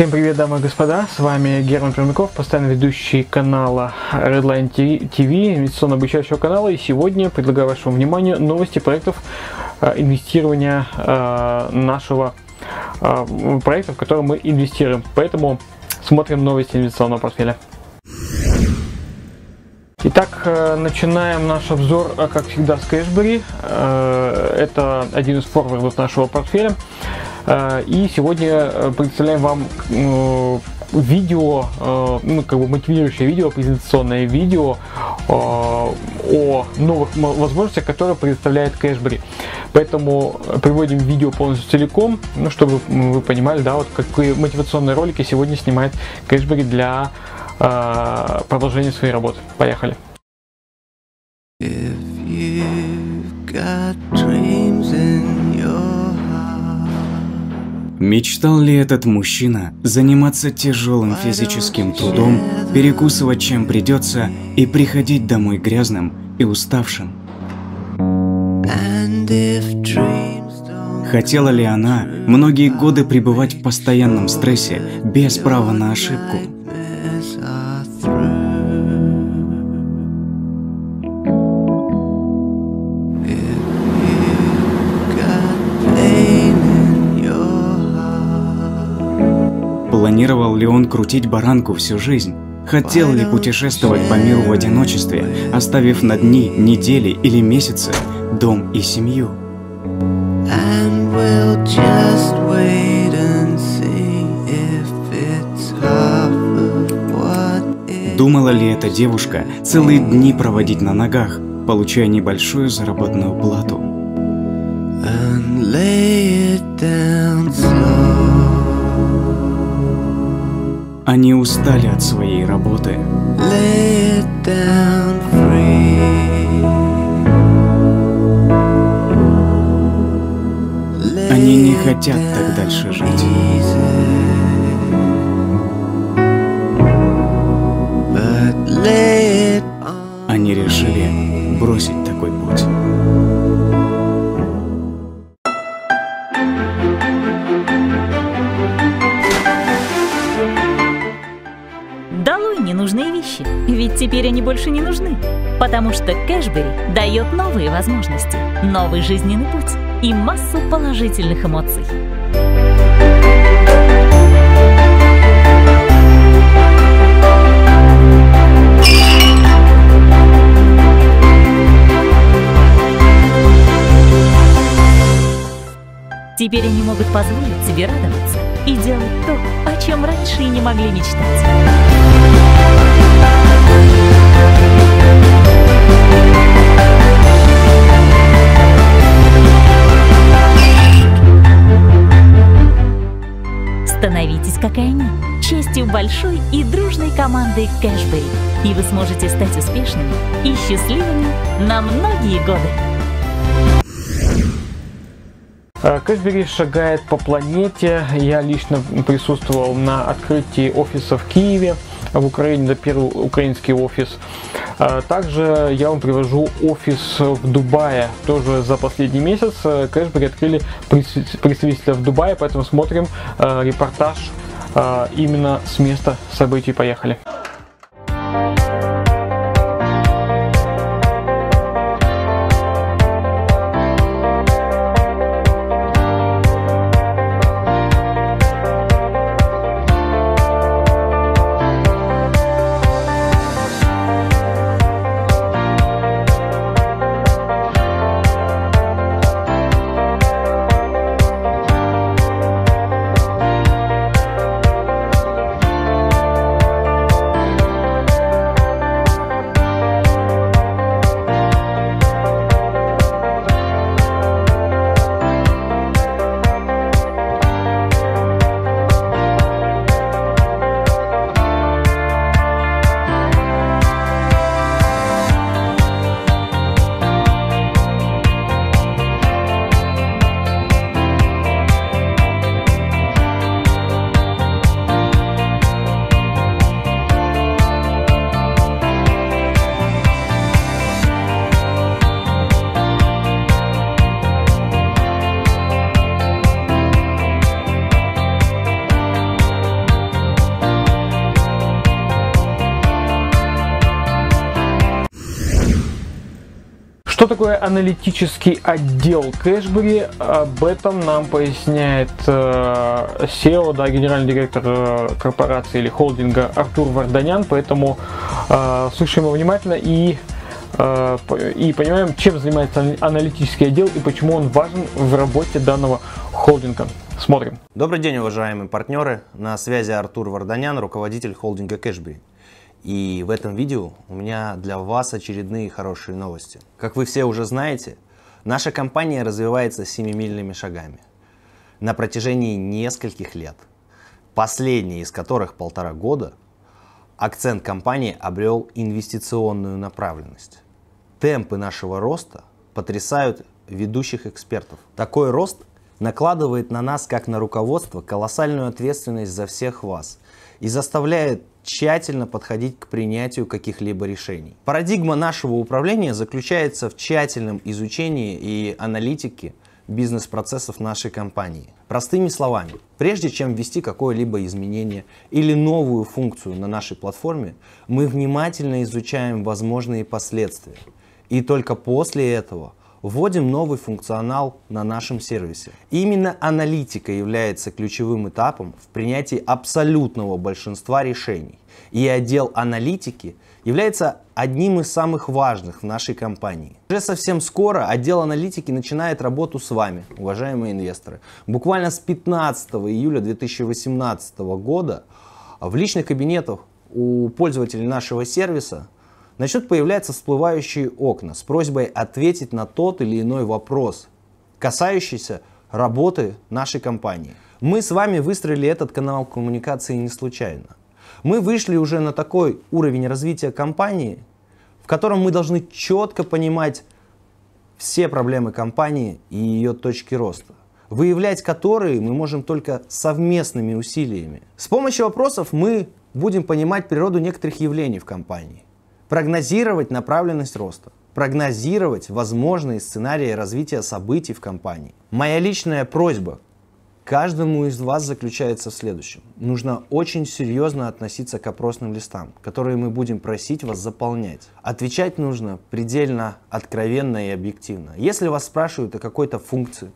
Всем привет, дамы и господа, с вами Герман Пермяков, постоянно ведущий канала RedLine TV, инвестиционно-обучающего канала, и сегодня предлагаю вашему вниманию новости проектов инвестирования нашего проекта, в который мы инвестируем, поэтому смотрим новости инвестиционного портфеля. Итак, начинаем наш обзор, как всегда, с Cashbery. Это один из форвардов нашего портфеля. И сегодня представляем вам видео, мотивирующее видео, презентационное видео о новых возможностях, которые предоставляет Cashbery. Поэтому приводим видео полностью целиком, чтобы вы понимали, да, вот какие мотивационные ролики сегодня снимает Cashbery для продолжения своей работы. Поехали. Мечтал ли этот мужчина заниматься тяжелым физическим трудом, перекусывать чем придется и приходить домой грязным и уставшим? Хотела ли она многие годы пребывать в постоянном стрессе без права на ошибку? Планировал ли он крутить баранку всю жизнь? Хотел ли путешествовать по миру в одиночестве, оставив на дни, недели или месяцы дом и семью? Думала ли эта девушка целые дни проводить на ногах, получая небольшую заработную плату? Они устали от своей работы. Они не хотят так дальше жить. Они решили бросить такой путь. Ненужные вещи, ведь теперь они больше не нужны, потому что Cashbery дает новые возможности, новый жизненный путь и массу положительных эмоций. Теперь они могут позволить себе радоваться и делать то, о чем раньше и не могли мечтать. Становитесь как они, частью большой и дружной команды Cashbery, и вы сможете стать успешными и счастливыми на многие годы. Cashbery шагает по планете. Я лично присутствовал на открытии офиса в Киеве, в Украине, это первый украинский офис. Также я вам привожу офис в Дубае. Тоже за последний месяц Cashbery открыли представителя в Дубае, поэтому смотрим репортаж именно с места событий. Поехали. такое аналитический отдел Cashbery? Об этом нам поясняет CEO, да, генеральный директор корпорации или холдинга Артур Варданян, поэтому слушаем его внимательно и понимаем, чем занимается аналитический отдел и почему он важен в работе данного холдинга. Смотрим. Добрый день, уважаемые партнеры. На связи Артур Варданян, руководитель холдинга Cashbery. И в этом видео у меня для вас очередные хорошие новости. Как вы все уже знаете, наша компания развивается семимильными шагами на протяжении нескольких лет, последние из которых 1,5 года, акцент компании обрел инвестиционную направленность. Темпы нашего роста потрясают ведущих экспертов. Такой рост накладывает на нас, как на руководство, колоссальную ответственность за всех вас и заставляет тщательно подходить к принятию каких-либо решений. Парадигма нашего управления заключается в тщательном изучении и аналитике бизнес-процессов нашей компании. Простыми словами, прежде чем ввести какое-либо изменение или новую функцию на нашей платформе, мы внимательно изучаем возможные последствия. И только после этого вводим новый функционал на нашем сервисе. Именно аналитика является ключевым этапом в принятии абсолютного большинства решений. И отдел аналитики является одним из самых важных в нашей компании. Уже совсем скоро отдел аналитики начинает работу с вами, уважаемые инвесторы. Буквально с 15 июля 2018 года в личных кабинетах у пользователей нашего сервиса начнут появляться всплывающие окна с просьбой ответить на тот или иной вопрос, касающийся работы нашей компании. Мы с вами выстроили этот канал коммуникации не случайно. Мы вышли уже на такой уровень развития компании, в котором мы должны четко понимать все проблемы компании и ее точки роста, выявлять которые мы можем только совместными усилиями. С помощью вопросов мы будем понимать природу некоторых явлений в компании, прогнозировать направленность роста, прогнозировать возможные сценарии развития событий в компании. Моя личная просьба каждому из вас заключается в следующем. Нужно очень серьезно относиться к опросным листам, которые мы будем просить вас заполнять. Отвечать нужно предельно откровенно и объективно. Если вас спрашивают о какой-то функции,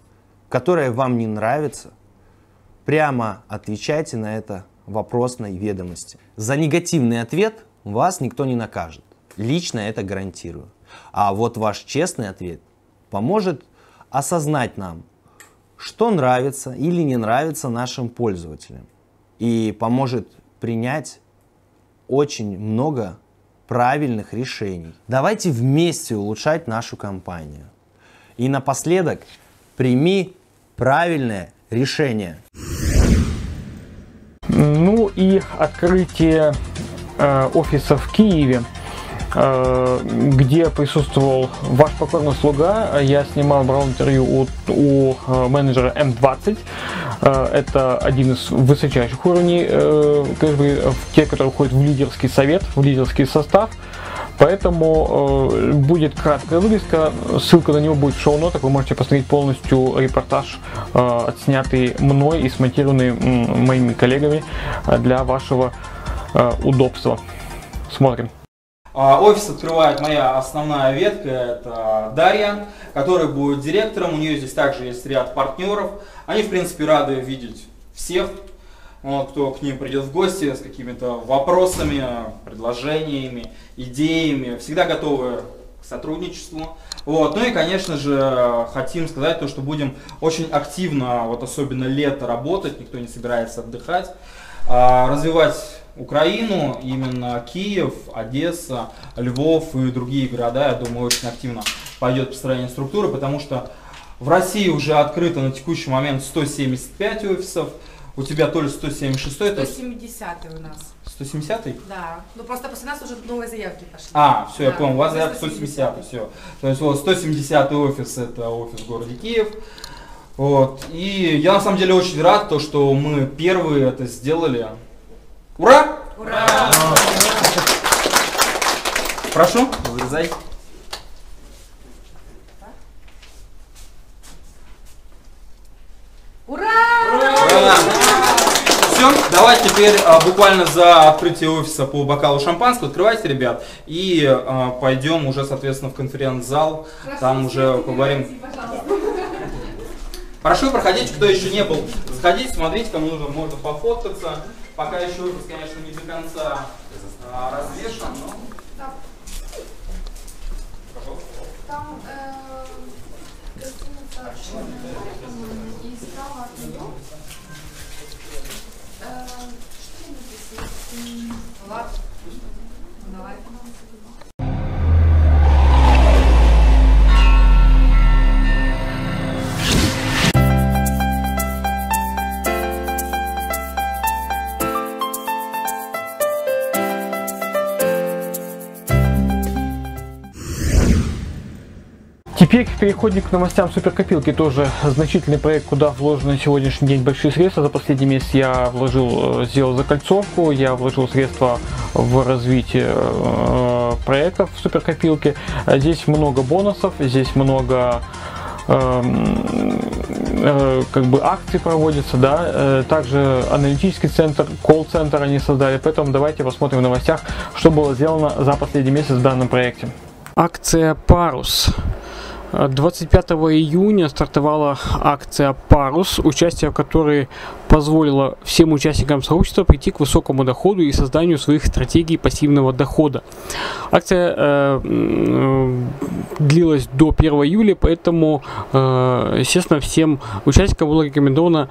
которая вам не нравится, прямо отвечайте на это в опросной ведомости. За негативный ответ вас никто не накажет, лично это гарантирую. А вот ваш честный ответ поможет осознать нам, что нравится или не нравится нашим пользователям. И поможет принять очень много правильных решений. Давайте вместе улучшать нашу компанию. И напоследок, прими правильное решение. Ну и открытие офиса в Киеве, где присутствовал ваш покорный слуга. Я снимал, брал интервью у менеджера М20. Это один из высочайших уровней Cashbery, те, которые входят в лидерский совет, в лидерский состав. Поэтому будет краткая вырезка, ссылка на него будет в шоу-нотах, вы можете посмотреть полностью репортаж, отснятый мной и смонтированный моими коллегами для вашего удобства. Смотрим. Офис открывает моя основная ветка, это Дарья, которая будет директором. У нее здесь также есть ряд партнеров. Они, в принципе, рады видеть всех, кто к ним придет в гости с какими-то вопросами, предложениями, идеями. Всегда готовы к сотрудничеству. Вот. Ну и, конечно же, хотим сказать то, что будем очень активно, вот особенно лето, работать. Никто не собирается отдыхать. Развивать Украину, именно Киев, Одесса, Львов и другие города, я думаю, очень активно пойдет построение структуры, потому что в России уже открыто на текущий момент 175 офисов, у тебя то ли 176, то ли 170 у нас. 170-й? Да. Ну просто после нас уже новые заявки пошли. А, все, да, я понял, у вас заявка 170, все. То есть вот 170-й офис, это офис в городе Киев. Вот. И я на самом деле очень рад, то, что мы первые это сделали. Ура! Ура! Прошу, вырезай. Ура! Ура! Ура! Ура! Все, все, давай теперь буквально за открытие офиса по бокалу шампанского. Открывайте, ребят, и пойдем уже, соответственно, в конференц-зал. Там уже поговорим. Прошу проходить, кто еще не был. Заходите, смотрите, кому нужно, можно пофоткаться. Пока еще офис, конечно, не до конца развешен, но... Там гостиница и справа от нее. Что я написала? Ладно. Давай. Теперь переходим к новостям суперкопилки. Тоже значительный проект, куда вложены на сегодняшний день большие средства. За последний месяц я сделал закольцовку, я вложил средства в развитие проектов в суперкопилке. Здесь много бонусов, здесь много как бы акций проводится, да, также аналитический центр, колл-центр они создали. Поэтому давайте посмотрим в новостях, что было сделано за последний месяц в данном проекте. Акция «Парус». 25 июня стартовала акция «Парус», участие в которой позволило всем участникам сообщества прийти к высокому доходу и созданию своих стратегий пассивного дохода. Акция длилась до 1 июля, поэтому, естественно, всем участникам было рекомендовано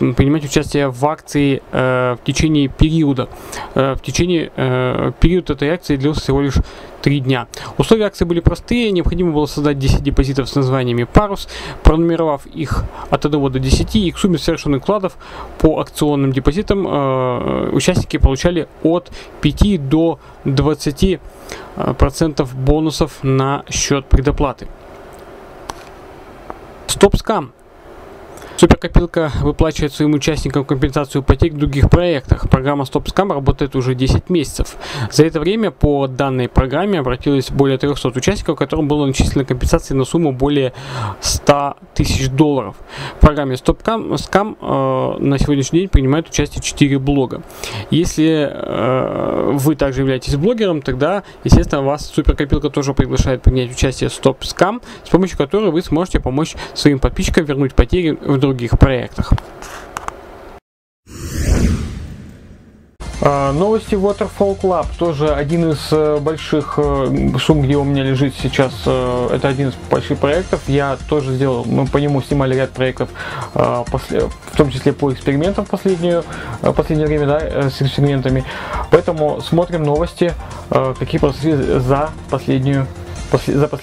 принимать участие в акции в течение периода. Период этой акции длился всего лишь 3 дня. Условия акции были простые. Необходимо было создать 10 депозитов с названиями «Парус», пронумеровав их от 1 до 10, и к сумме совершенных вкладов по акционным депозитам участники получали от 5 до 20% бонусов на счет предоплаты. Стоп-скам. Суперкопилка выплачивает своим участникам компенсацию потерь в других проектах. Программа StopScam работает уже 10 месяцев. За это время по данной программе обратилось более 300 участников, которым было начислено компенсации на сумму более 100 тысяч долларов. В программе StopScam на сегодняшний день принимают участие 4 блога. Если вы также являетесь блогером, тогда, естественно, вас Суперкопилка тоже приглашает принять участие в StopScam, с помощью которой вы сможете помочь своим подписчикам вернуть потери в других проектах. Новости Waterfall Club. Тоже один из больших сумм, где у меня лежит сейчас. Это один из больших проектов. Я тоже сделал, мы по нему снимали ряд проектов, в том числе по экспериментам в последнее время, да, с экспериментами. Поэтому смотрим новости, какие произошли за последний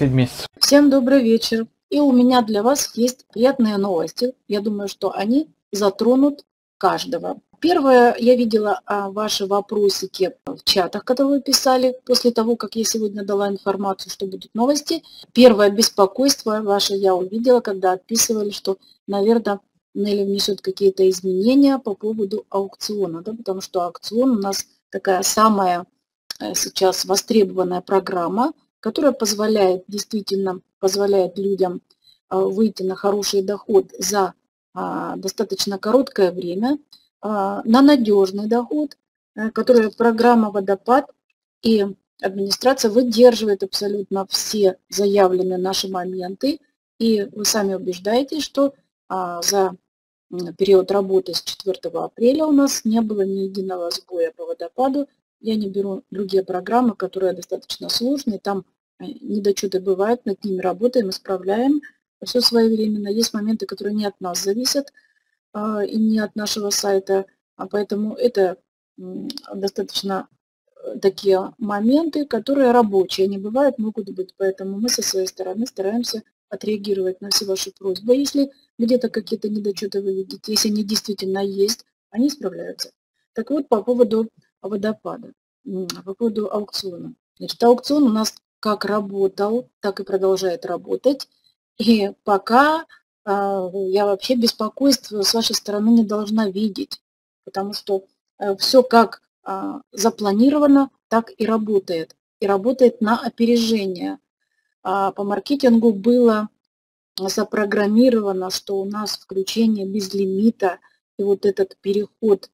месяц. Всем добрый вечер. И у меня для вас есть приятные новости. Я думаю, что они затронут каждого. Первое, я видела ваши вопросики в чатах, которые вы писали после того, как я сегодня дала информацию, что будут новости. Первое беспокойство ваше я увидела, когда отписывали, что, наверное, Нелли внесет какие-то изменения по поводу аукциона, да, потому что аукцион у нас такая самая сейчас востребованная программа, которая позволяет, действительно позволяет людям выйти на хороший доход за достаточно короткое время, на надежный доход, который программа «Водопад» и администрация выдерживает абсолютно все заявленные наши моменты. И вы сами убеждаетесь, что за период работы с 4 апреля у нас не было ни единого сбоя по «Водопаду». Я не беру другие программы, которые достаточно сложные, там недочеты бывают, над ними работаем, исправляем все своевременно. Есть моменты, которые не от нас зависят и не от нашего сайта, поэтому это достаточно такие моменты, которые рабочие, они бывают, могут быть, поэтому мы со своей стороны стараемся отреагировать на все ваши просьбы. Если где-то какие-то недочеты вы видите, если они действительно есть, они исправляются. Так вот, по поводу «Водопада», по поводу аукциона. Значит, аукцион у нас как работал, так и продолжает работать. И пока я вообще беспокойство с вашей стороны не должна видеть, потому что все как запланировано, так и работает. И работает на опережение. По маркетингу было запрограммировано, что у нас включение без лимита и вот этот переход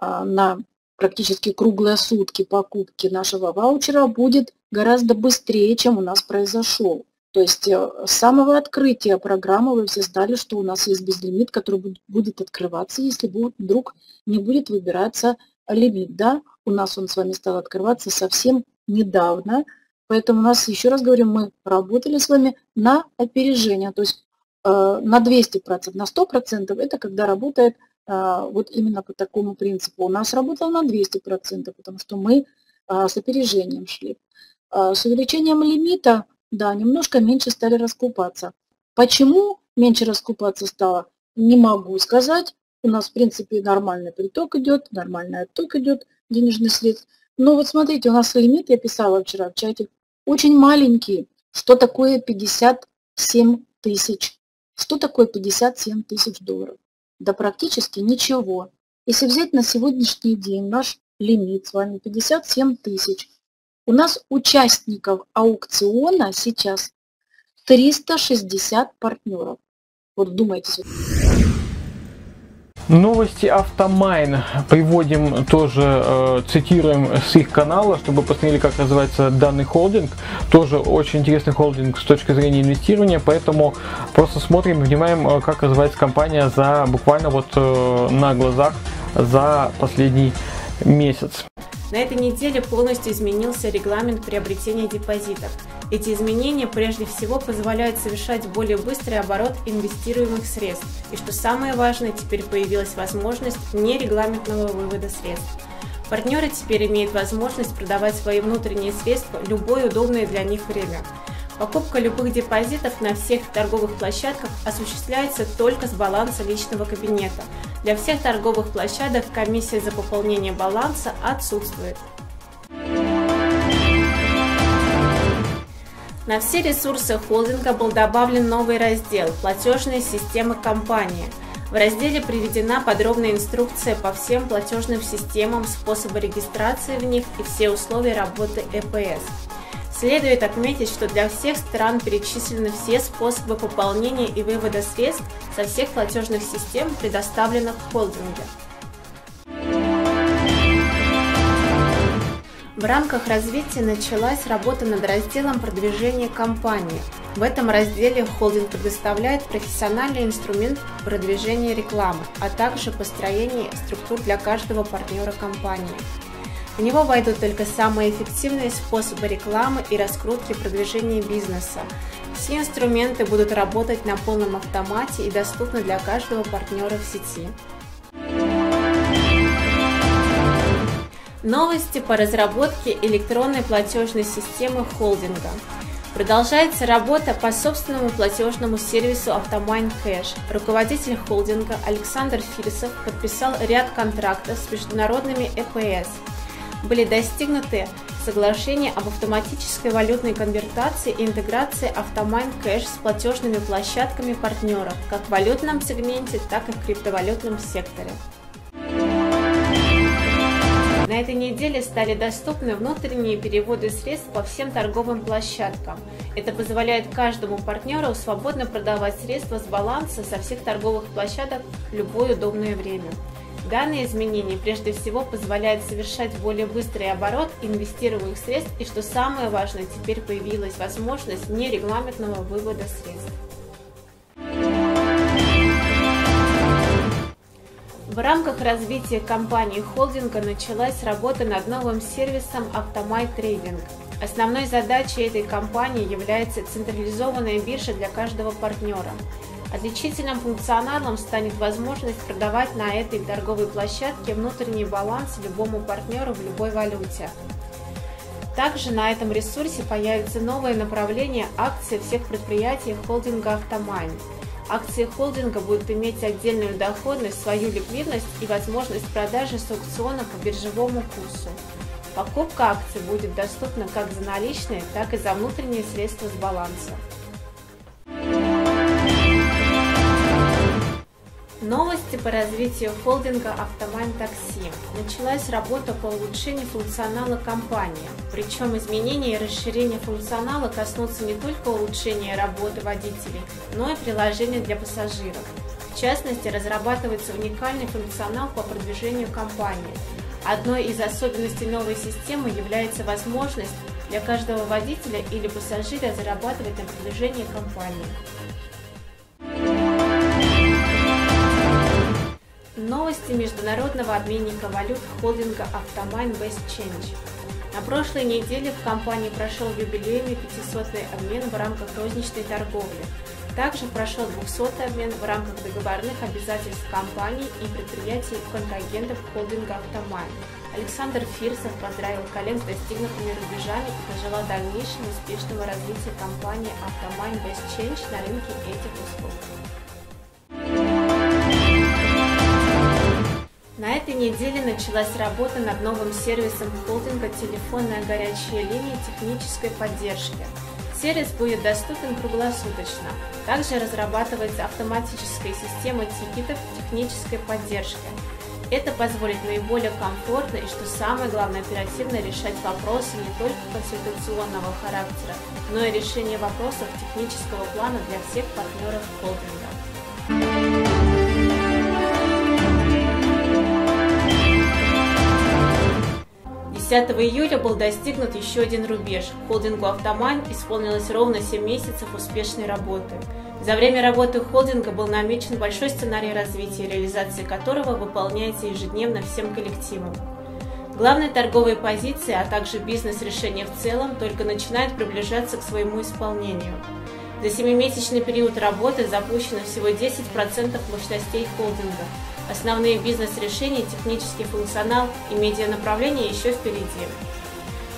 на практически круглые сутки покупки нашего ваучера будет гораздо быстрее, чем у нас произошел. То есть с самого открытия программы вы все знали, что у нас есть безлимит, который будет открываться, если вдруг не будет выбираться лимит. Да? У нас он с вами стал открываться совсем недавно, поэтому у нас, еще раз говорю, мы работали с вами на опережение, то есть на 200%, на 100% это когда работает вот именно по такому принципу. У нас работал на 200%, потому что мы с опережением шли. С увеличением лимита, да, немножко меньше стали раскупаться. Почему меньше раскупаться стало, не могу сказать. У нас, в принципе, нормальный приток идет, нормальный отток идет денежных средств. Но вот смотрите, у нас лимит, я писала вчера в чате, очень маленький. Что такое 57 тысяч? Что такое 57 тысяч долларов? Да практически ничего. Если взять на сегодняшний день наш лимит с вами 57 тысяч, у нас участников аукциона сейчас 360 партнеров. Вот вдумайтесь. Новости Avtomain приводим тоже, цитируем с их канала, чтобы посмотрели, как развивается данный холдинг. Тоже очень интересный холдинг с точки зрения инвестирования, поэтому просто смотрим, внимаем, как развивается компания за буквально вот на глазах за последний месяц. На этой неделе полностью изменился регламент приобретения депозитов. Эти изменения прежде всего позволяют совершать более быстрый оборот инвестируемых средств. И что самое важное, теперь появилась возможность нерегламентного вывода средств. Партнеры теперь имеют возможность продавать свои внутренние средства в любое удобное для них время. Покупка любых депозитов на всех торговых площадках осуществляется только с баланса личного кабинета. Для всех торговых площадок комиссия за пополнение баланса отсутствует. На все ресурсы холдинга был добавлен новый раздел «Платежные системы компании». В разделе приведена подробная инструкция по всем платежным системам, способы регистрации в них и все условия работы ЭПС. Следует отметить, что для всех стран перечислены все способы пополнения и вывода средств со всех платежных систем, предоставленных в холдинге. В рамках развития началась работа над разделом продвижения компании. В этом разделе холдинг предоставляет профессиональный инструмент продвижения рекламы, а также построение структур для каждого партнера компании. В него войдут только самые эффективные способы рекламы и раскрутки продвижения бизнеса. Все инструменты будут работать на полном автомате и доступны для каждого партнера в сети. Новости по разработке электронной платежной системы холдинга. Продолжается работа по собственному платежному сервису Avtomain Cash. Руководитель холдинга Александр Фирсов подписал ряд контрактов с международными ЭПС. Были достигнуты соглашения об автоматической валютной конвертации и интеграции Avtomain Cash с платежными площадками партнеров как в валютном сегменте, так и в криптовалютном секторе. На этой неделе стали доступны внутренние переводы средств по всем торговым площадкам. Это позволяет каждому партнеру свободно продавать средства с баланса со всех торговых площадок в любое удобное время. Данные изменения прежде всего позволяют совершать более быстрый оборот инвестируемых средств и, что самое важное, теперь появилась возможность нерегламентного вывода средств. В рамках развития компании холдинга началась работа над новым сервисом Avtomain Trading. Основной задачей этой компании является централизованная биржа для каждого партнера. Отличительным функционалом станет возможность продавать на этой торговой площадке внутренний баланс любому партнеру в любой валюте. Также на этом ресурсе появится новое направление акций всех предприятий холдинга Avtomain. Акции холдинга будут иметь отдельную доходность, свою ликвидность и возможность продажи с аукциона по биржевому курсу. Покупка акций будет доступна как за наличные, так и за внутренние средства с баланса. Новости по развитию холдинга Avtomain Taxi. Началась работа по улучшению функционала компании. Причем изменения и расширение функционала коснутся не только улучшения работы водителей, но и приложения для пассажиров. В частности, разрабатывается уникальный функционал по продвижению компании. Одной из особенностей новой системы является возможность для каждого водителя или пассажира зарабатывать на продвижении компании. Новости международного обменника валют холдинга Avtomain Bestchange. На прошлой неделе в компании прошел юбилейный 500-й обмен в рамках розничной торговли. Также прошел 200-й обмен в рамках договорных обязательств компаний и предприятий контрагентов холдинга Avtomain. Александр Фирсов поздравил коллег с достигнутыми рубежами и пожелал дальнейшего успешного развития компании Avtomain Bestchange на рынке этих услуг. На этой неделе началась работа над новым сервисом холдинга «Телефонная горячая линия технической поддержки». Сервис будет доступен круглосуточно. Также разрабатывается автоматическая система тикетов технической поддержки. Это позволит наиболее комфортно и, что самое главное, оперативно решать вопросы не только консультационного характера, но и решение вопросов технического плана для всех партнеров холдинга. С 10 июля был достигнут еще один рубеж. Холдингу Avtomain исполнилось ровно 7 месяцев успешной работы. За время работы холдинга был намечен большой сценарий развития, реализации которого выполняется ежедневно всем коллективом. Главные торговые позиции, а также бизнес-решения в целом только начинают приближаться к своему исполнению. За 7-месячный период работы запущено всего 10% мощностей холдинга. Основные бизнес-решения, технический функционал и медианаправления еще впереди.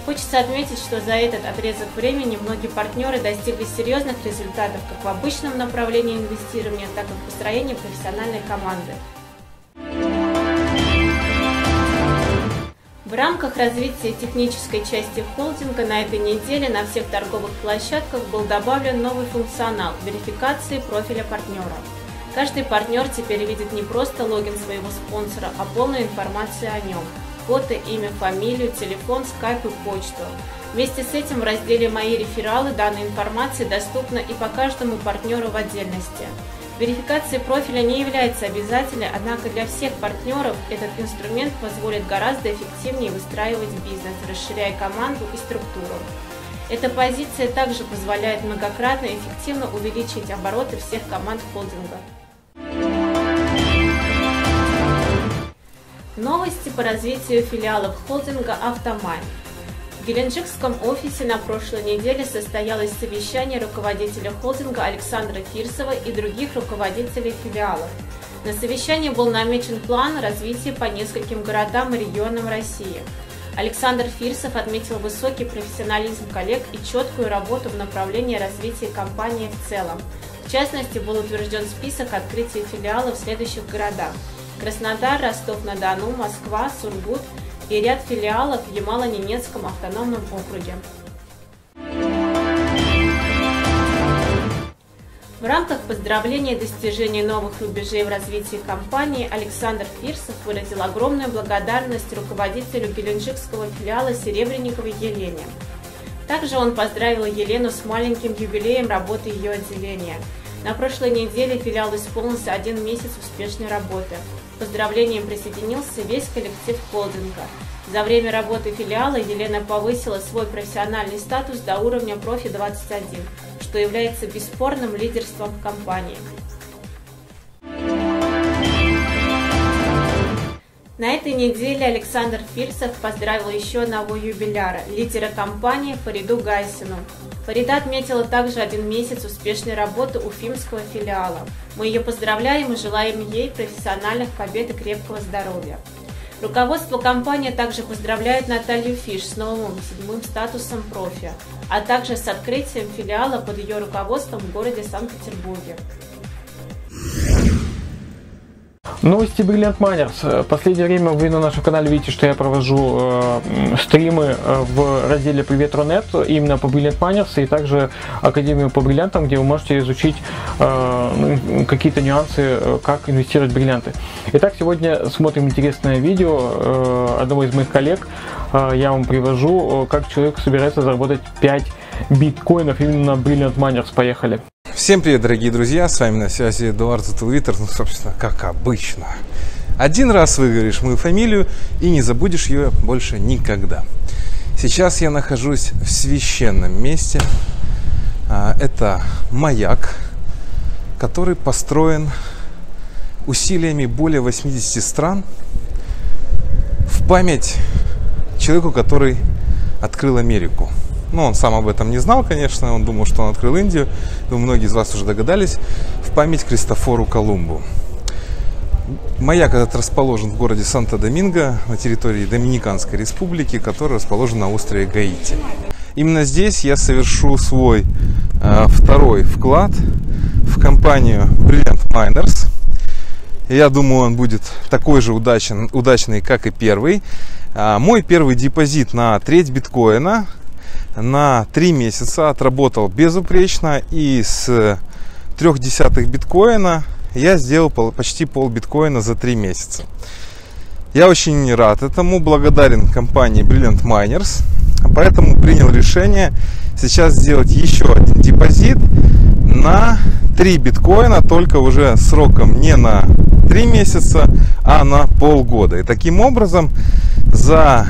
Хочется отметить, что за этот отрезок времени многие партнеры достигли серьезных результатов как в обычном направлении инвестирования, так и в построении профессиональной команды. В рамках развития технической части холдинга на этой неделе на всех торговых площадках был добавлен новый функционал – верификации профиля партнера. Каждый партнер теперь видит не просто логин своего спонсора, а полную информацию о нем – фото, имя, фамилию, телефон, скайп и почту. Вместе с этим в разделе «Мои рефералы» данная информация доступна и по каждому партнеру в отдельности. Верификация профиля не является обязательной, однако для всех партнеров этот инструмент позволит гораздо эффективнее выстраивать бизнес, расширяя команду и структуру. Эта позиция также позволяет многократно и эффективно увеличить обороты всех команд холдинга. Новости по развитию филиалов холдинга Avtomain. В геленджикском офисе на прошлой неделе состоялось совещание руководителя холдинга Александра Фирсова и других руководителей филиалов. На совещании был намечен план развития по нескольким городам и регионам России. Александр Фирсов отметил высокий профессионализм коллег и четкую работу в направлении развития компании в целом. В частности, был утвержден список открытия филиалов в следующих городах: Краснодар, Ростов-на-Дону, Москва, Сургут и ряд филиалов в Ямало-Ненецком автономном округе. В рамках поздравления и достижения новых рубежей в развитии компании Александр Фирсов выразил огромную благодарность руководителю геленджикского филиала Серебренниковой Елене. Также он поздравил Елену с маленьким юбилеем работы ее отделения. На прошлой неделе филиал исполнился 1 месяц успешной работы. К поздравлениям присоединился весь коллектив холдинга. За время работы филиала Елена повысила свой профессиональный статус до уровня профи 21, что является бесспорным лидерством в компании. На этой неделе Александр Фирсов поздравил еще одного юбиляра, лидера компании Фариду Гайсину. Фарида отметила также 1 месяц успешной работы уфимского филиала. Мы ее поздравляем и желаем ей профессиональных побед и крепкого здоровья. Руководство компании также поздравляет Наталью Фиш с новым 7-м статусом профи, а также с открытием филиала под ее руководством в городе Санкт-Петербурге. Новости Brilliant Miners. В последнее время вы на нашем канале видите, что я провожу стримы в разделе «Привет, Рунет» именно по Brilliant Miners и также Академию по бриллиантам, где вы можете изучить какие-то нюансы, как инвестировать в бриллианты. Итак, сегодня смотрим интересное видео одного из моих коллег. Я вам привожу, как человек собирается заработать 5 биткоинов именно на Brilliant Miners. Поехали! Всем привет, дорогие друзья, с вами на связи Эдуард Затулвиттер, ну, собственно, как обычно. Один раз выговоришь мою фамилию и не забудешь ее больше никогда. Сейчас я нахожусь в священном месте. Это маяк, который построен усилиями более 80 стран в память человеку, который открыл Америку. Но он сам об этом не знал, конечно, он думал, что он открыл Индию. Думаю, многие из вас уже догадались. В память Кристофору Колумбу. Маяк этот расположен в городе Санто-Доминго на территории Доминиканской республики, который расположен на острове Гаити. Именно здесь я совершу свой второй вклад в компанию Brilliant Miners. Я думаю, он будет такой же удачный, как и первый. Мой первый депозит на треть биткоина на 3 месяца отработал безупречно, и с 0,3 биткоина я сделал почти пол биткоина за 3 месяца. Я очень рад этому, благодарен компании Brilliant Miners, поэтому принял решение сейчас сделать еще один депозит на 3 биткоина, только уже сроком не на 3 месяца, а на полгода. И таким образом за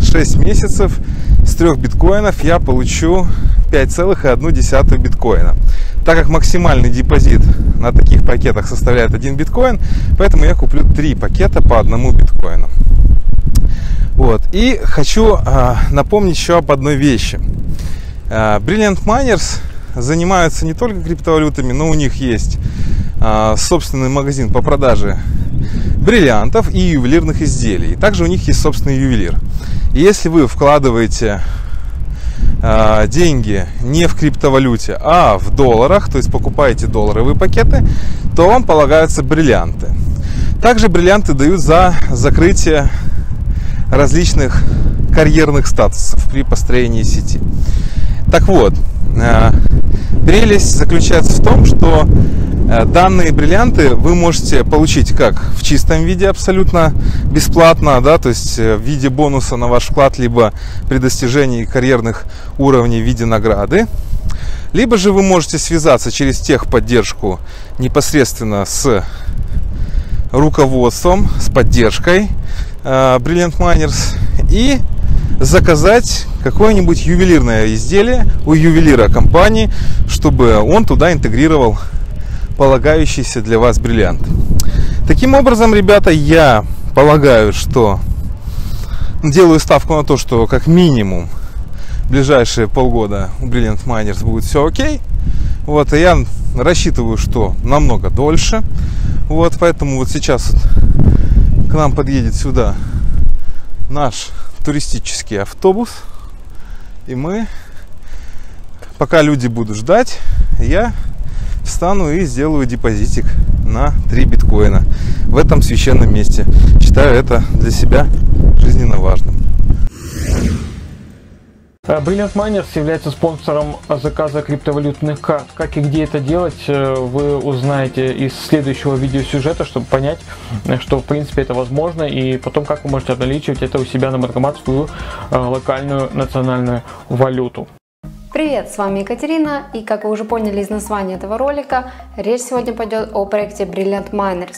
6 месяцев с 3 биткоинов я получу 5,1 биткоина. Так как максимальный депозит на таких пакетах составляет 1 биткоин, поэтому я куплю 3 пакета по 1 биткоину. Вот. И хочу напомнить еще об одной вещи. Brilliant Miners занимаются не только криптовалютами, но у них есть собственный магазин по продаже бриллиантов и ювелирных изделий. Также у них есть собственный ювелир. И если вы вкладываете деньги не в криптовалюте, а в долларах, то есть покупаете долларовые пакеты, то вам полагаются бриллианты. Также бриллианты дают за закрытие различных карьерных статусов при построении сети. Так вот, прелесть заключается в том, что данные бриллианты вы можете получить как в чистом виде, абсолютно бесплатно, да, то есть в виде бонуса на ваш вклад, либо при достижении карьерных уровней в виде награды. Либо же вы можете связаться через техподдержку непосредственно с руководством, с поддержкой Brilliant Miners и заказать какое-нибудь ювелирное изделие у ювелира компании, чтобы он туда интегрировал полагающийся для вас бриллиант. Таким образом, ребята, я полагаю, что делаю ставку на то, что как минимум в ближайшие полгода у Brilliant Miners будет все окей. Вот, и я рассчитываю, что намного дольше. Вот, поэтому вот сейчас вот к нам подъедет сюда наш туристический автобус, и мы, пока люди будут ждать, я встану и сделаю депозитик на 3 биткоина в этом священном месте. Считаю это для себя жизненно важным. Brilliant Miners является спонсором заказа криптовалютных карт. Как и где это делать, вы узнаете из следующего видеосюжета, чтобы понять, что в принципе это возможно, и потом как вы можете обналичивать это у себя на банкомат свою локальную национальную валюту. Привет, с вами Екатерина, и как вы уже поняли из названия этого ролика, речь сегодня пойдет о проекте Brilliant Miners.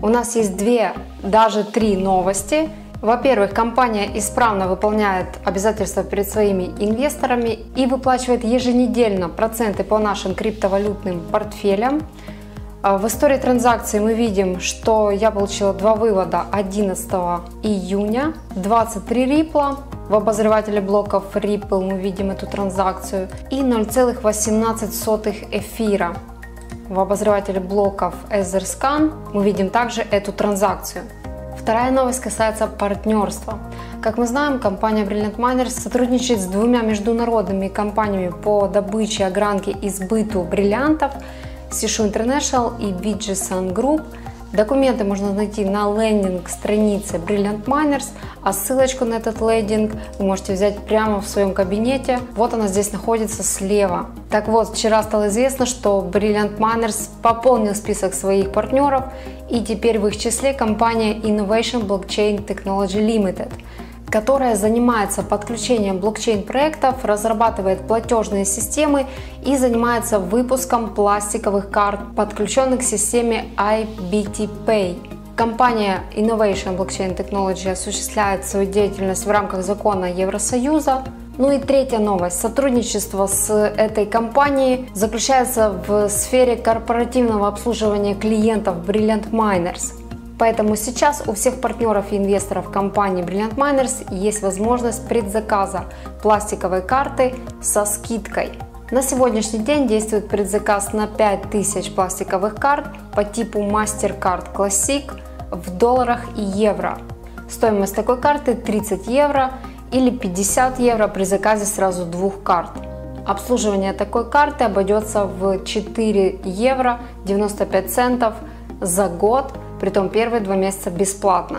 У нас есть 2, даже 3 новости. Во-первых, компания исправно выполняет обязательства перед своими инвесторами и выплачивает еженедельно проценты по нашим криптовалютным портфелям. В истории транзакции мы видим, что я получила 2 вывода 11 июня, 23 рипла. В обозревателе блоков Ripple мы видим эту транзакцию, и 0,18 эфира. В обозревателе блоков EtherScan мы видим также эту транзакцию. Вторая новость касается партнерства. Как мы знаем, компания Brilliant Miners сотрудничает с 2 международными компаниями по добыче, огранке и сбыту бриллиантов – Sishu International и BG Sun Group. Документы можно найти на лендинг-странице Brilliant Miners, а ссылочку на этот лендинг вы можете взять прямо в своем кабинете. Вот она здесь находится слева. Так вот, вчера стало известно, что Brilliant Miners пополнил список своих партнеров, и теперь в их числе компания Innovation Blockchain Technology Limited. которая занимается подключением блокчейн-проектов, разрабатывает платежные системы и занимается выпуском пластиковых карт, подключенных к системе IBT Pay. Компания Innovation Blockchain Technology осуществляет свою деятельность в рамках закона Евросоюза. Ну и третья новость. Сотрудничество с этой компанией заключается в сфере корпоративного обслуживания клиентов Brilliant Miners. Поэтому сейчас у всех партнеров и инвесторов компании Brilliant Miners есть возможность предзаказа пластиковой карты со скидкой. На сегодняшний день действует предзаказ на 5000 пластиковых карт по типу MasterCard Classic в долларах и евро. Стоимость такой карты 30 евро или 50 евро при заказе сразу двух карт. Обслуживание такой карты обойдется в 4 евро 95 центов за год, притом первые 2 месяца бесплатно.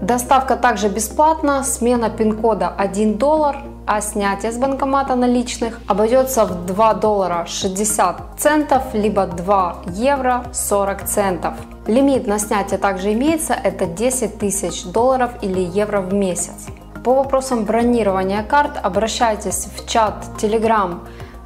Доставка также бесплатна, смена пин-кода 1 доллар. А снятие с банкомата наличных обойдется в 2 доллара 60 центов, либо 2 евро 40 центов. Лимит на снятие также имеется, это 10 тысяч долларов или евро в месяц. По вопросам бронирования карт обращайтесь в чат Telegram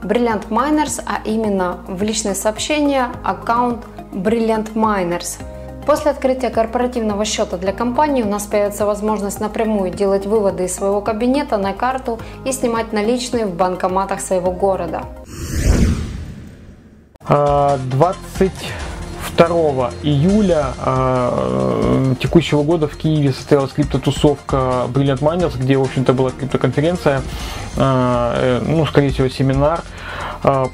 Brilliant Miners, а именно в личные сообщения аккаунт Brilliant Miners. После открытия корпоративного счета для компании у нас появится возможность напрямую делать выводы из своего кабинета на карту и снимать наличные в банкоматах своего города. 22 июля текущего года в Киеве состоялась криптотусовка Brilliant Miners, где, в общем-то, была криптоконференция, ну, скорее всего, семинар.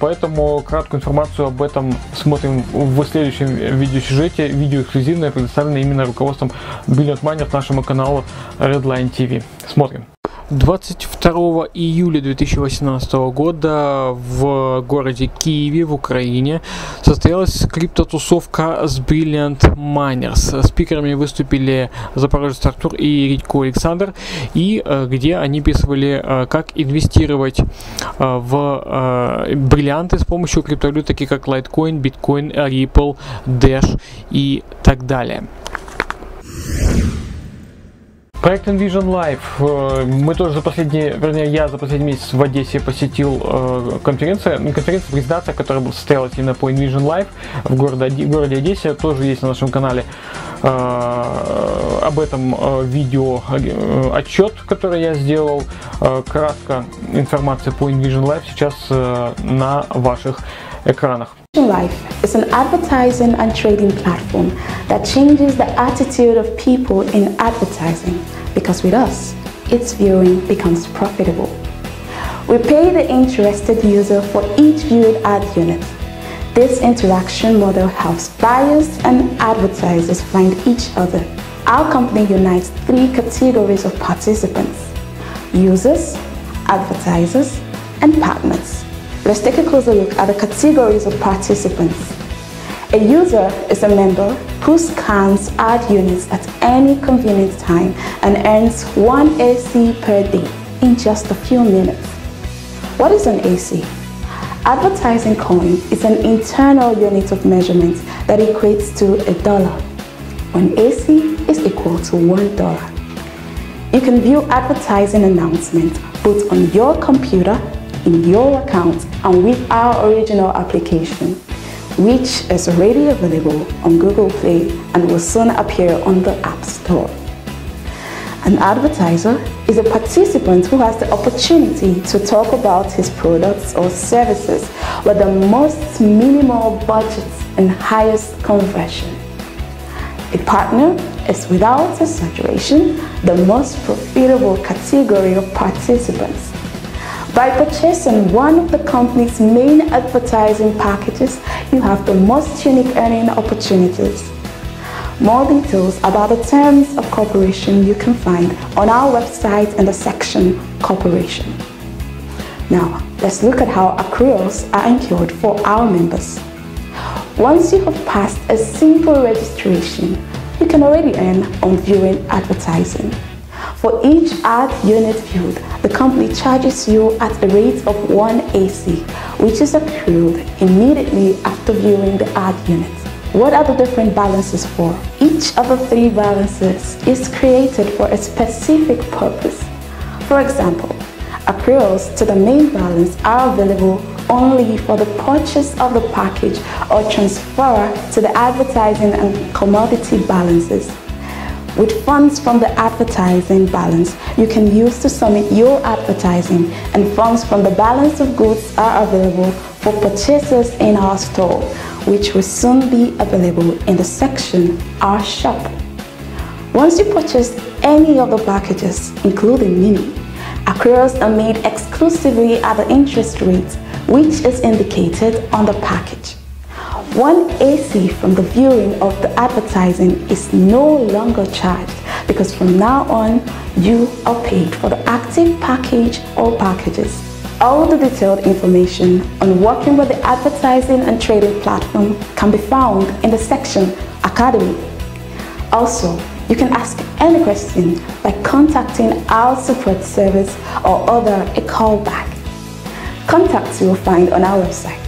Поэтому краткую информацию об этом смотрим в следующем видеосюжете. Видео эксклюзивное, предоставленное именно руководством Brilliant Miners нашему каналу RedLine TV. Смотрим. 22 июля 2018 года в городе Киеве в Украине состоялась криптотусовка с Brilliant Miners. Спикерами выступили запорожец Артур и Редько Александр, и где они описывали, как инвестировать в бриллианты с помощью криптовалют, такие как Litecoin, Bitcoin, Ripple, Dash и так далее. Проект Invision.Life. Мы тоже я за последний месяц в Одессе посетил конференцию, презентация, которая состоялась именно по Invision.Life в городе Одессе, тоже есть на нашем канале. Об этом видео отчет, который я сделал, кратко информация по Invision.Life сейчас на ваших экранах. Invision.Life is an advertising and trading platform that changes the attitude of people in advertising, because with us, its viewing becomes profitable. We pay the interested user for each viewed ad unit. This interaction model helps buyers and advertisers find each other. Our company unites 3 categories of participants: users, advertisers, and partners. Let's take a closer look at the categories of participants. A user is a member who scans ad units at any convenient time and earns 1 AC per day in just a few minutes. What is an AC? Advertising coin is an internal unit of measurement that equates to $1, when AC is equal to $1. You can view advertising announcements both on your computer, in your account, and with our original application, which is already available on Google Play and will soon appear on the App Store. An advertiser is a participant who has the opportunity to talk about his products or services with the most minimal budgets and highest conversion. A partner is, without exaggeration, the most profitable category of participants. By purchasing one of the company's main advertising packages, you have the most unique earning opportunities. More details about the terms of cooperation you can find on our website in the section Cooperation. Now, let's look at how accruals are ensured for our members. Once you have passed a simple registration, you can already earn on viewing advertising. For each ad unit viewed, the company charges you at a rate of 1 AC, which is accrued immediately after viewing the ad unit. What are the different balances for? Each of the 3 balances is created for a specific purpose. For example, accruals to the main balance are available only for the purchase of the package or transfer to the advertising and commodity balances. With funds from the advertising balance, you can use to submit your advertising, and funds from the balance of goods are available for purchases in our store, which will soon be available in the section Our Shop. Once you purchase any of the packages, including Mini, accruals are made exclusively at the interest rate, which is indicated on the package. One AC from the viewing of the advertising is no longer charged because from now on, you are paid for the active package or packages. All the detailed information on working with the advertising and trading platform can be found in the section Academy. Also, you can ask any question by contacting our support service or order a callback. Contacts you will find on our website.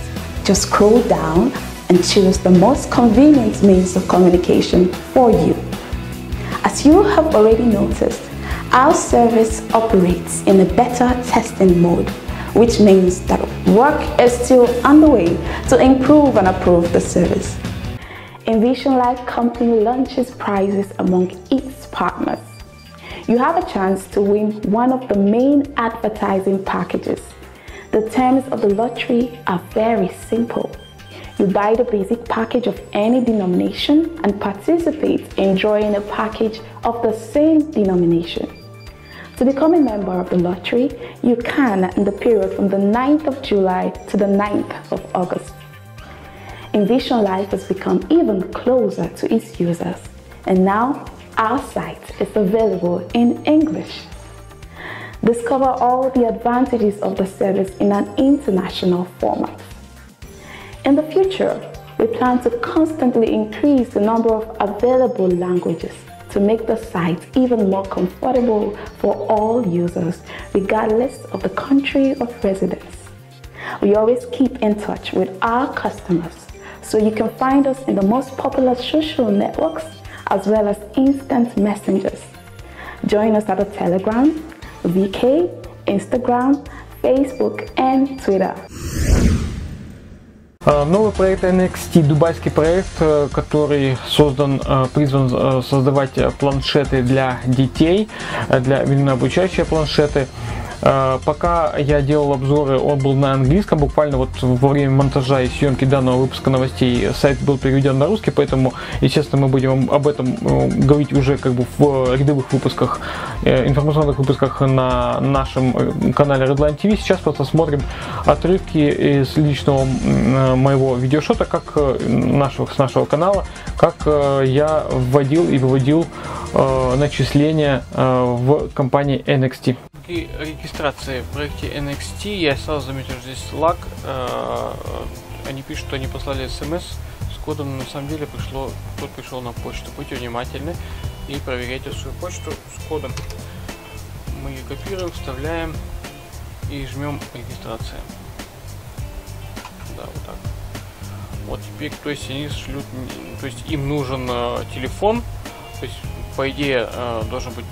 Just scroll down and choose the most convenient means of communication for you. As you have already noticed, our service operates in a beta testing mode, which means that work is still underway to improve and approve the service. Invision.Life company launches prizes among its partners. You have a chance to win one of the main advertising packages. The terms of the lottery are very simple. You buy the basic package of any denomination and participate in drawing a package of the same denomination. To become a member of the lottery, you can in the period from the 9th of July to the 9th of August. Invision.Life has become even closer to its users, and now our site is available in English. Discover all the advantages of the service in an international format. In the future, we plan to constantly increase the number of available languages to make the site even more comfortable for all users, regardless of the country of residence. We always keep in touch with our customers, so you can find us in the most popular social networks as well as instant messengers. Join us at the Telegram, VK, Instagram, Facebook, and Twitter. Новый проект NXT, дубайский проект, который призван создавать планшеты для детей, именно обучающие планшеты. Пока я делал обзоры, он был на английском, буквально вот во время монтажа и съемки данного выпуска новостей сайт был переведен на русский, поэтому, естественно, мы будем об этом говорить уже как бы в рядовых выпусках, информационных выпусках на нашем канале RedLine TV. Сейчас просто смотрим отрывки из личного моего видеошота, с нашего канала, как я вводил и выводил начисления в компании NXT. При регистрации в проекте NXT я сразу заметил, что здесь лаг. Они пишут, что они послали смс с кодом, но на самом деле пришел на почту. Будьте внимательны и проверяйте свою почту с кодом. Мы ее копируем, вставляем и жмем регистрация. Да, вот так. Вот теперь, то есть они шлют, то есть им нужен телефон, то есть по идее должен быть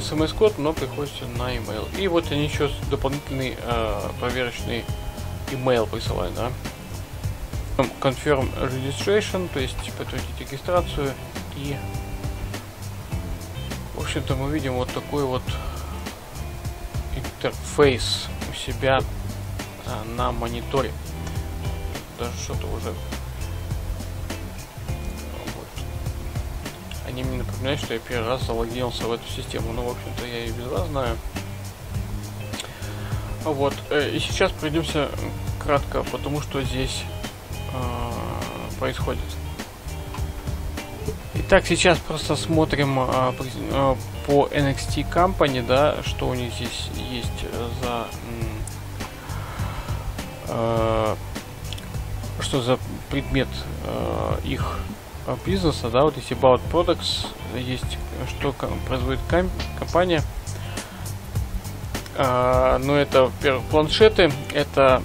смс-код, но приходится на email. И вот они еще дополнительный проверочный email присылают, да? Confirm registration, то есть подтвердить регистрацию. И в общем-то мы видим вот такой вот интерфейс у себя на мониторе. Даже что-то уже. Они мне напоминают, что я первый раз залогинился в эту систему, но в общем-то я и без вас знаю. Вот, и сейчас пройдемся кратко по тому, что здесь происходит. Итак, сейчас просто смотрим по NXT Company, да, что у них здесь есть за что за предмет их бизнеса, да, вот есть About Products, есть что производит компания, но это, во-первых, планшеты, это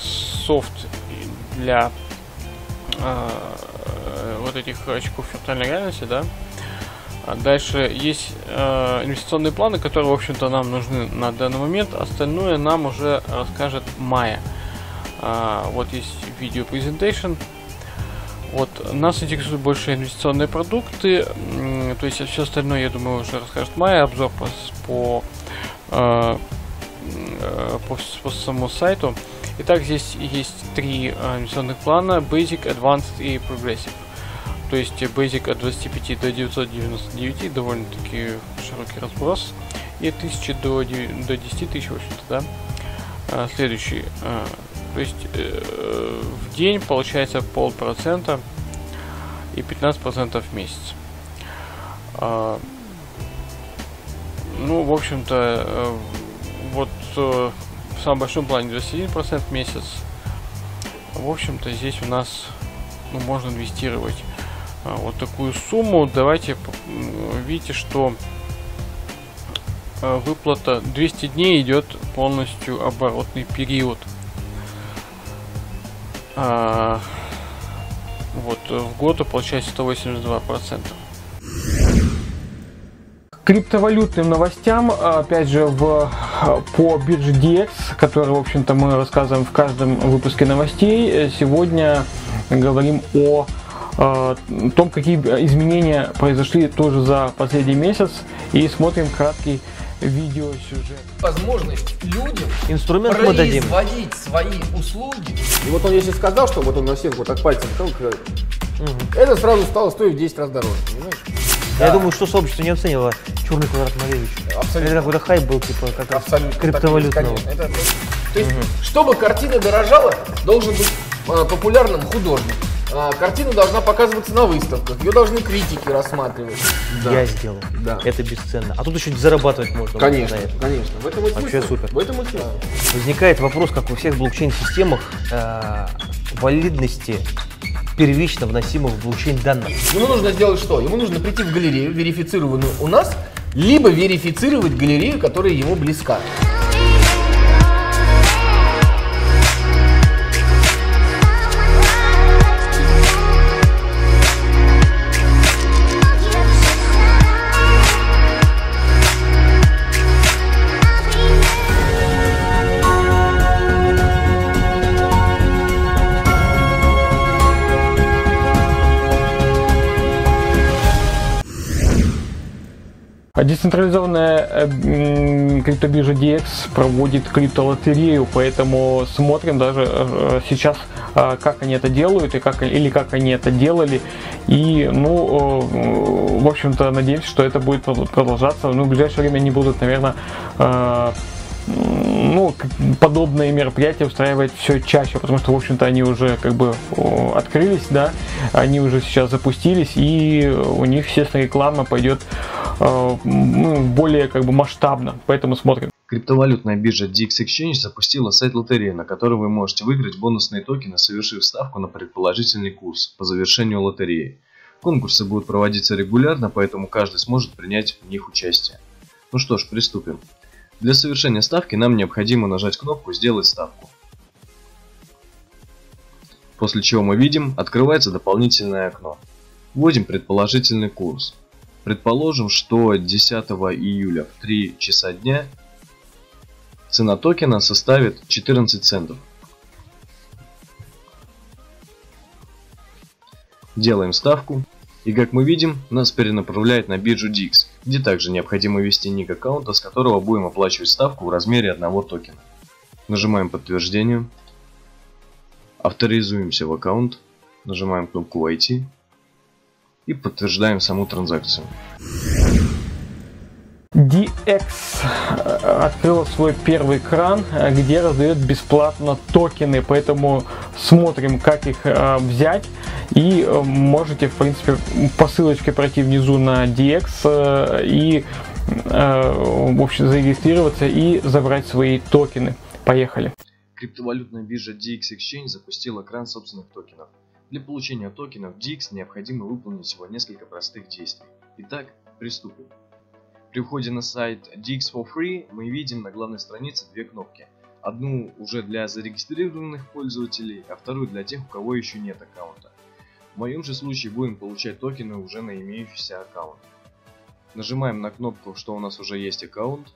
софт для вот этих очков виртуальной реальности, да, Дальше есть инвестиционные планы, которые, в общем-то, нам нужны на данный момент. Остальное нам уже расскажет Майя. Вот есть видео презентейшн. Вот, нас интересуют больше инвестиционные продукты, то есть все остальное, я думаю, уже расскажет Майя. Обзор по самому сайту. Итак, здесь есть три инвестиционных плана: Basic, Advanced и Progressive. То есть Basic от 25 до 999, довольно-таки широкий разброс, и от 1000 до 10 тысяч, в общем-то, да. Следующий, то есть в день получается 0,5% и 15% в месяц. Ну, в общем-то, вот в самом большом плане 21% в месяц. В общем-то, здесь у нас, ну, можно инвестировать вот такую сумму. Давайте, видите, что выплата 200 дней идет полностью оборотный период. Вот в год получается 182%. Криптовалютным новостям, опять же, по бирже DEEX, который, в общем-то, мы рассказываем в каждом выпуске новостей. Сегодня говорим о том, какие изменения произошли тоже за последний месяц, и смотрим краткий видеосюжет. Возможность людям инструмент производить свои услуги. И вот он, если сказал, что вот он на всех вот так пальцем стал, это сразу стало стоить в 10 раз дороже, понимаешь? Да. Я думаю, что сообщество не оценило черный квадрат Малевич. Абсолютно. Это какой-то хайп был, типа, как раз криптовалютного. Это... То есть, чтобы картина дорожала, должен быть популярным художник. Картина должна показываться на выставках, ее должны критики рассматривать. Да. Я сделал. Да. Это бесценно. А тут еще зарабатывать можно. Конечно, на этом. Конечно. В этом и смысл. Вообще супер. В этом и смысл. Возникает вопрос, как во всех блокчейн-системах, валидности первично вносимых в блокчейн данных. Ему нужно сделать что? Ему нужно прийти в галерею, верифицированную у нас, либо верифицировать галерею, которая ему близка. Децентрализованная криптобиржа DEEX проводит криптолотерею, поэтому смотрим даже сейчас, как они это делают и как они это делали. И, ну, в общем-то, надеемся, что это будет продолжаться. Ну, в ближайшее время они будут, наверное, ну, подобные мероприятия устраивать все чаще, потому что, в общем-то, они уже как бы открылись, да, они уже сейчас запустились, и у них, естественно, реклама пойдет более как бы масштабно, поэтому смотрим. Криптовалютная биржа DEEX Exchange запустила сайт лотереи, на который вы можете выиграть бонусные токены, совершив ставку на предположительный курс по завершению лотереи. Конкурсы будут проводиться регулярно, поэтому каждый сможет принять в них участие. Ну что ж, приступим. Для совершения ставки нам необходимо нажать кнопку «Сделать ставку». После чего мы видим, открывается дополнительное окно. Вводим предположительный курс. Предположим, что 10 июля в 3 часа дня цена токена составит 14 центов. Делаем ставку. И, как мы видим, нас перенаправляет на биржу DEEX, где также необходимо ввести ник аккаунта, с которого будем оплачивать ставку в размере 1 токена. Нажимаем «Подтверждение». Авторизуемся в аккаунт. Нажимаем кнопку «Войти». И подтверждаем саму транзакцию. DEEX открыла свой первый кран, где раздает бесплатно токены, поэтому смотрим, как их взять. И можете, в принципе, по ссылочке пройти внизу на DEEX и, в общем, зарегистрироваться и забрать свои токены. Поехали. Криптовалютная биржа DEEX Exchange запустила кран собственных токенов. Для получения токенов DEEX необходимо выполнить всего несколько простых действий. Итак, приступим. При входе на сайт DEEX for Free мы видим на главной странице две кнопки. Одну уже для зарегистрированных пользователей, а вторую для тех, у кого еще нет аккаунта. В моем же случае будем получать токены уже на имеющийся аккаунт. Нажимаем на кнопку, что у нас уже есть аккаунт.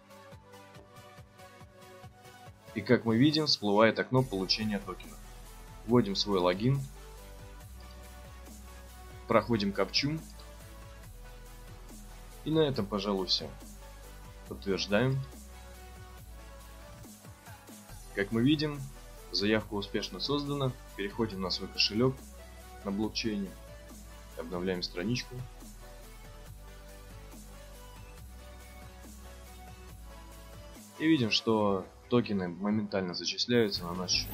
И как мы видим, всплывает окно получения токена. Вводим свой логин. Проходим капчу. И на этом, пожалуй, все. Подтверждаем. Как мы видим, заявка успешно создана. Переходим на свой кошелек на блокчейне. Обновляем страничку. И видим, что токены моментально зачисляются на наш счет.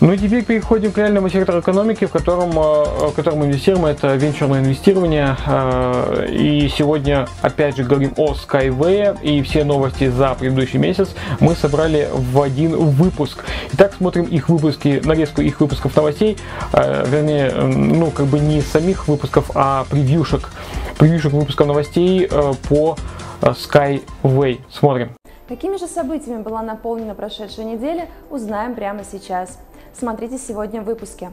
Ну и теперь переходим к реальному сектору экономики, в котором мы инвестируем, это венчурное инвестирование. И сегодня опять же говорим о Skyway, и все новости за предыдущий месяц мы собрали в один выпуск. Итак, смотрим их выпуски, нарезку их выпусков новостей, вернее, ну как бы не самих выпусков, а превьюшек выпусков новостей по Skyway. Смотрим. Какими же событиями была наполнена прошедшая неделя, узнаем прямо сейчас. Смотрите сегодня в выпуске.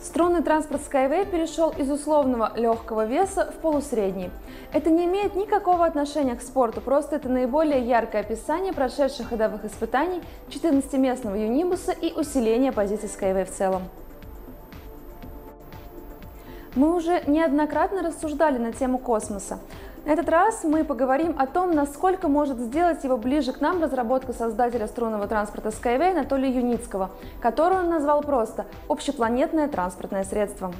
Струнный транспорт Skyway перешел из условного легкого веса в полусредний. Это не имеет никакого отношения к спорту, просто это наиболее яркое описание прошедших ходовых испытаний 14-местного юнибуса и усиление позиций Skyway в целом. Мы уже неоднократно рассуждали на тему космоса. На этот раз мы поговорим о том, насколько может сделать его ближе к нам разработка создателя струнного транспорта Skyway Анатолия Юницкого, которую он назвал просто «Общепланетное транспортное средство».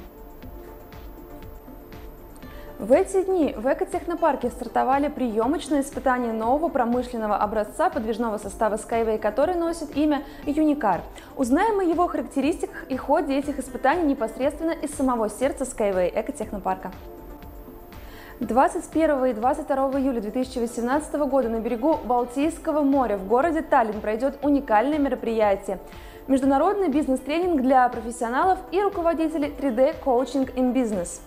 В эти дни в экотехнопарке стартовали приемочные испытания нового промышленного образца подвижного состава Skyway, который носит имя Unicar. Узнаем о его характеристиках и ходе этих испытаний непосредственно из самого сердца Skyway экотехнопарка. 21 и 22 июля 2018 года на берегу Балтийского моря в городе Таллин пройдет уникальное мероприятие – международный бизнес-тренинг для профессионалов и руководителей 3D Coaching in Business.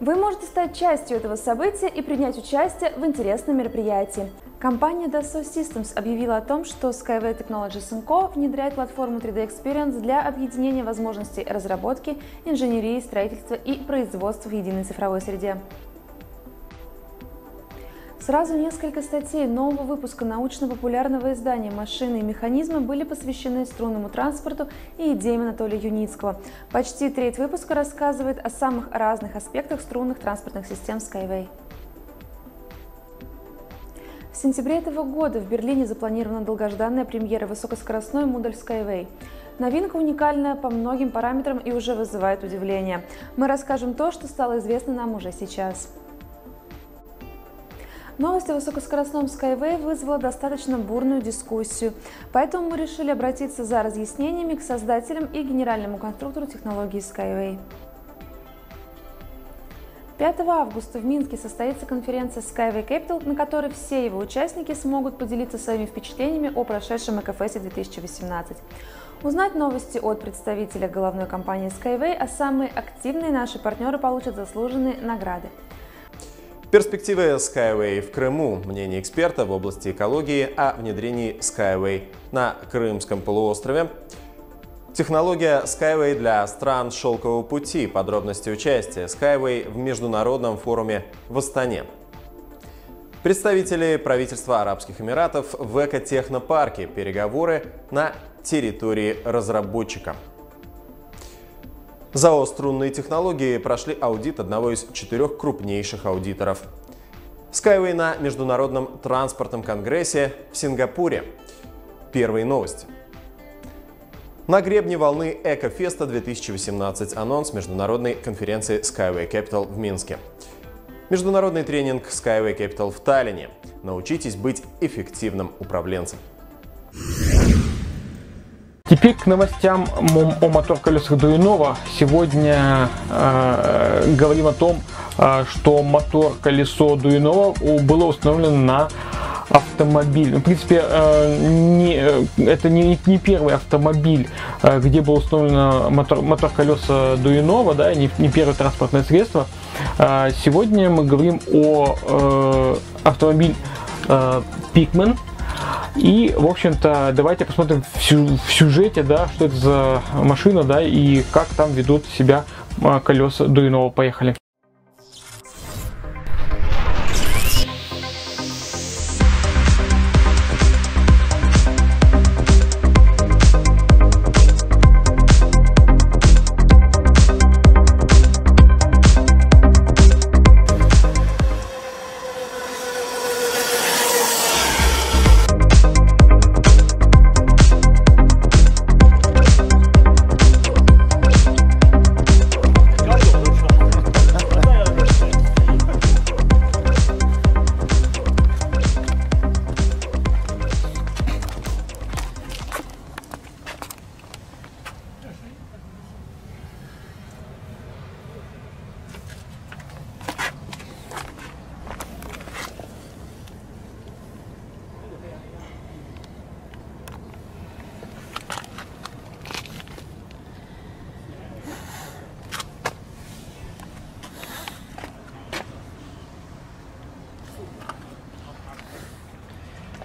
Вы можете стать частью этого события и принять участие в интересном мероприятии. Компания Dassault Systems объявила о том, что Skyway Technologies Inc. внедряет платформу 3D Experience для объединения возможностей разработки, инженерии, строительства и производства в единой цифровой среде. Сразу несколько статей нового выпуска научно-популярного издания «Машины и механизмы» были посвящены струнному транспорту и идеям Анатолия Юницкого. Почти треть выпуска рассказывает о самых разных аспектах струнных транспортных систем Skyway. В сентябре этого года в Берлине запланирована долгожданная премьера высокоскоростной модуль Skyway. Новинка уникальная по многим параметрам и уже вызывает удивление. Мы расскажем то, что стало известно нам уже сейчас. Новость о высокоскоростном Skyway вызвала достаточно бурную дискуссию, поэтому мы решили обратиться за разъяснениями к создателям и генеральному конструктору технологии Skyway. 5 августа в Минске состоится конференция Skyway Capital, на которой все его участники смогут поделиться своими впечатлениями о прошедшем Экофесте 2018. Узнать новости от представителя головной компании Skyway, а самые активные наши партнеры получат заслуженные награды. Перспективы Skyway в Крыму. Мнение эксперта в области экологии о внедрении Skyway на Крымском полуострове. Технология Skyway для стран шелкового пути. Подробности участия Skyway в международном форуме в Астане. Представители правительства Арабских Эмиратов в экотехнопарке. Переговоры на территории разработчика. ЗАО «Струнные технологии» прошли аудит одного из 4 крупнейших аудиторов. Skyway на Международном транспортном конгрессе в Сингапуре. Первые новости. На гребне волны Экофеста 2018 анонс международной конференции Skyway Capital в Минске. Международный тренинг Skyway Capital в Таллине. Научитесь быть эффективным управленцем. Теперь к новостям о мотор-колесах Дуюнова. Сегодня говорим о том, что мотор-колесо Дуюнова было установлено на автомобиль. В принципе, это не первый автомобиль, где было установлено мотор-колеса Дуюнова, да, не первое транспортное средство. Сегодня мы говорим о автомобиле Pikman. И, в общем-то, давайте посмотрим в сюжете, да, что это за машина, да, и как там ведут себя колеса Дуюнова. Поехали.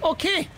Окей.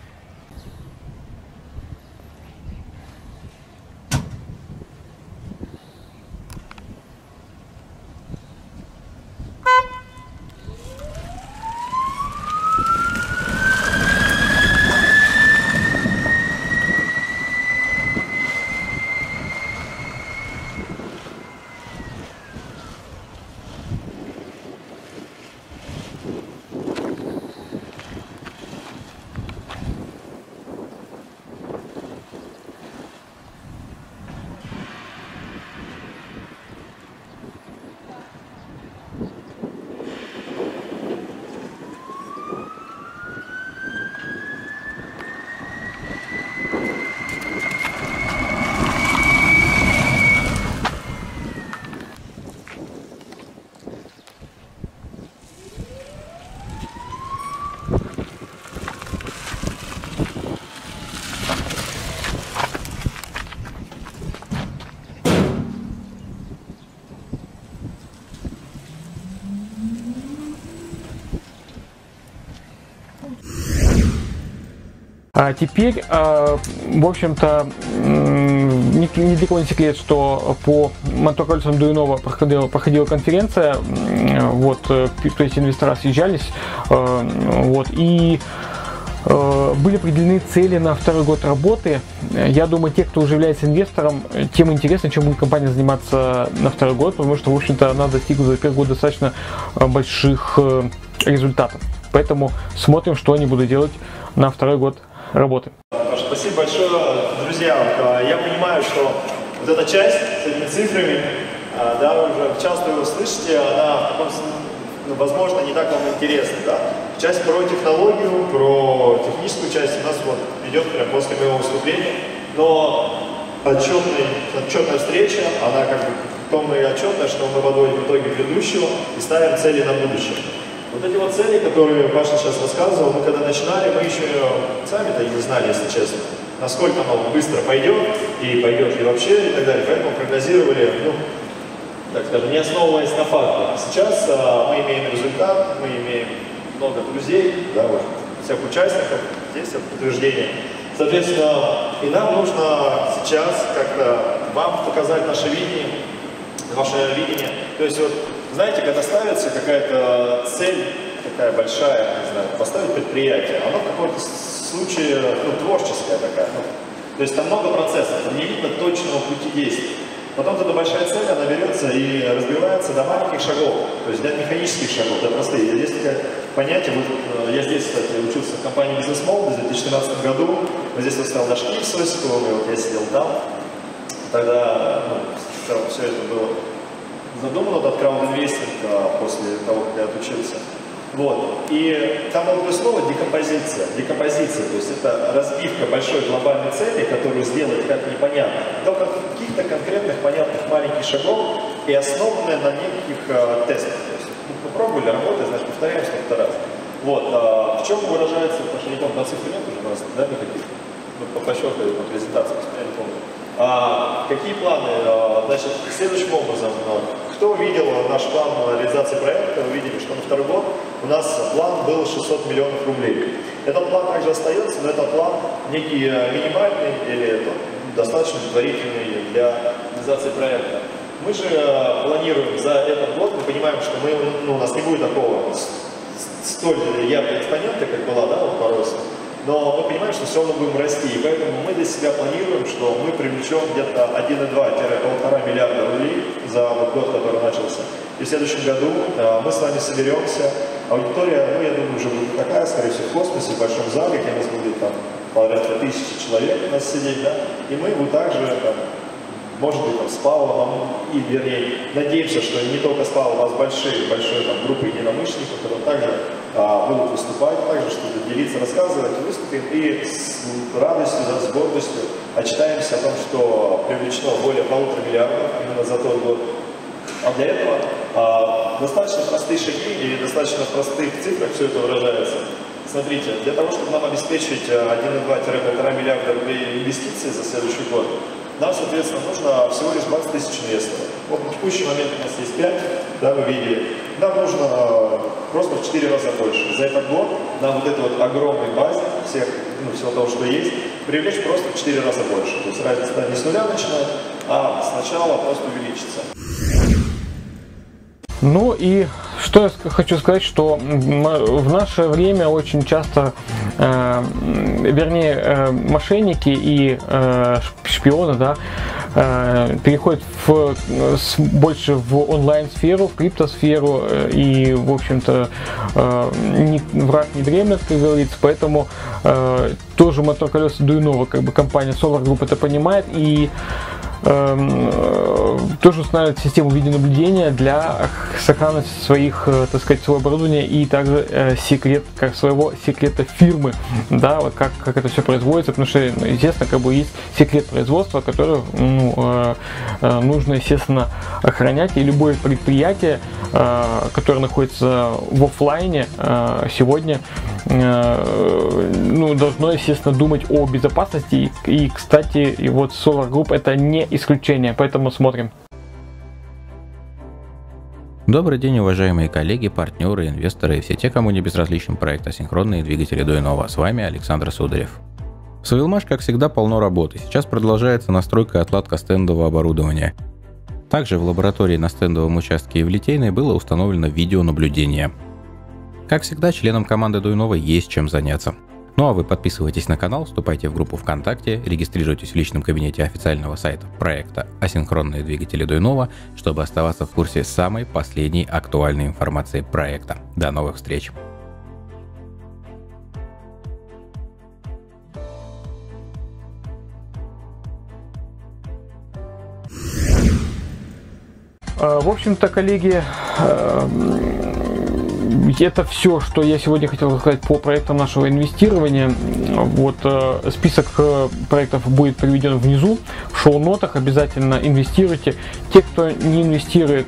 А теперь, в общем-то, ни для кого не секрет, что по мотоколесам Дуюнова проходила конференция, вот, то есть инвестора съезжались, вот, и были определены цели на второй год работы. Я думаю, те, кто уже является инвестором, тем интересно, чем будет компания заниматься на второй год, потому что, в общем-то, она достигла за первый год достаточно больших результатов. Поэтому смотрим, что они будут делать на второй год работы. Спасибо большое, друзья. Я понимаю, что вот эта часть с этими цифрами, да, вы уже часто его слышите, она, возможно, не так вам интересна. Да? Часть про технологию, про техническую часть у нас вот идет прямо после моего выступления, но отчетная встреча, она как бы томная и отчетная, что мы подводим итоги предыдущего и ставим цели на будущее. Вот эти вот цели, которые Паша сейчас рассказывал, мы когда начинали, мы еще сами-то и не знали, если честно, насколько оно быстро пойдет, и пойдет ли вообще, и так далее. Поэтому прогнозировали, ну, так скажем, не основываясь на фактах. Сейчас мы имеем результат, мы имеем много друзей, да, вот, всех участников, здесь это подтверждение. Соответственно, и нам нужно сейчас как-то вам показать наше видение, То есть вот, знаете, когда ставится какая-то цель, такая большая, не знаю, поставить предприятие, оно в каком-то случае, ну, творческое такая. Ну, то есть там много процессов, там не видно точного пути действий. Потом эта большая цель, она берется и разбивается до маленьких шагов, то есть до механических шагов, до простых. Здесь такое понятие, я здесь, кстати, учился в компании Business Mall в 2014 году, здесь выстал Дашкин с Осиповым, вот я сидел там. Тогда, ну, все это было задумано, этот крауд-инвестинг после того, как я отучился. Вот. И там было слово декомпозиция. Декомпозиция, то есть это разбивка большой глобальной цели, которую сделать как непонятно, до каких-то конкретных, понятных маленьких шагов и основанная на неких тестах. То есть мы попробовали, работать, значит, повторяем сколько-то раз. Вот. В чем выражается, потому что не помню, на цифры нет уже у нас, да, никаких? Мы пощелкали по презентации, я не помню. Какие планы? Значит, следующим образом, Кто увидел наш план реализации проекта, вы видели, что на второй год у нас план был 600 миллионов рублей. Этот план также остается, но это план некий минимальный или достаточно предварительный для реализации проекта. Мы же планируем за этот год, мы понимаем, что мы, у нас не будет такого столь яркой экспонента, как была, да, вот по росту. Но мы понимаем, что все равно будем расти, и поэтому мы для себя планируем, что мы привлечем где-то 1,2-1,5 миллиарда рублей за вот год, который начался. И в следующем году мы с вами соберемся. Аудитория, ну, я думаю, уже будет такая, скорее всего, в космосе, в большом зале, где у нас будет там порядка 1000 человек у нас сидеть, да, и мы вот так же, там, может быть, там, с Павлом, и, вернее, надеемся, что не только с Павлом, а с большой там, группой единомышленников, которые также будут выступать, также что-то делиться, рассказывать, выступим и с радостью, да, с гордостью отчитаемся о том, что привлечено более 1,5 миллиарда именно за тот год. А для этого достаточно простые шаги и достаточно простых цифрах все это выражается. Смотрите, для того, чтобы нам обеспечить 1,2-1,5 миллиарда рублей инвестиций за следующий год, нам, соответственно, нужно всего лишь 20 тысяч инвесторов. Вот на текущий момент у нас есть 5, да, вы видели. Нам нужно просто в 4 раза больше. За этот год нам вот этой вот огромной базе всех, ну, всего того, что есть, привлечь просто в 4 раза больше. То есть разница не с нуля начинает, а сначала просто увеличится. Ну и что я хочу сказать, что в наше время очень часто, мошенники и шпионы, да, переходят больше в онлайн-сферу, в криптосферу, и, в общем-то, враг не дремлет, как говорится, поэтому тоже мотор-колеса Дуюнова, как бы компания Solar Group это понимает, и тоже устанавливает систему видеонаблюдения для сохранности своих, так сказать, своего оборудования и также своего секрета фирмы, да, вот как это все производится, потому что, естественно, как бы есть секрет производства, который нужно, естественно, охранять, и любое предприятие, которое находится в офлайне сегодня, ну, должно, естественно, думать о безопасности, и, кстати, и вот Solar Group это не исключение, поэтому смотрим. Добрый день, уважаемые коллеги, партнеры, инвесторы и все те, кому не безразличен проект «Асинхронные двигатели Дуюнова». С вами Александр Сударев. В Савелмаш, как всегда, полно работы. Сейчас продолжается настройка и отладка стендового оборудования. Также в лаборатории на стендовом участке и в Литейной было установлено видеонаблюдение. Как всегда, членам команды Дуюнова есть чем заняться. Ну а вы подписывайтесь на канал, вступайте в группу ВКонтакте, регистрируйтесь в личном кабинете официального сайта проекта «Асинхронные двигатели Дуюнова», чтобы оставаться в курсе самой последней актуальной информации проекта. До новых встреч! В общем-то, коллеги, это все, что я сегодня хотел рассказать по проектам нашего инвестирования. Вот, список проектов будет приведен внизу в шоу-нотах. Обязательно инвестируйте. Те, кто не инвестирует,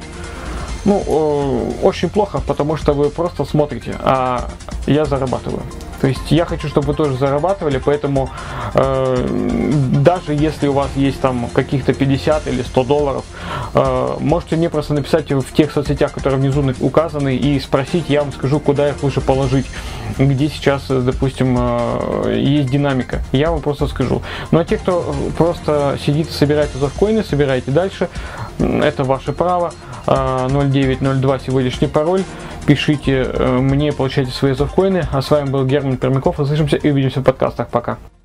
ну, очень плохо, потому что вы просто смотрите, а я зарабатываю. То есть я хочу, чтобы вы тоже зарабатывали, поэтому даже если у вас есть там каких-то 50 или 100 долларов, можете мне просто написать в тех соцсетях, которые внизу указаны, и спросить, я вам скажу, куда их лучше положить, где сейчас, допустим, есть динамика. Я вам просто скажу. Ну а те, кто просто сидит, собирает завкоины, собирайте дальше, это ваше право. 0902 сегодняшний пароль. Пишите мне, получайте свои завкоины. А с вами был Герман Пермяков. Услышимся и увидимся в подкастах. Пока.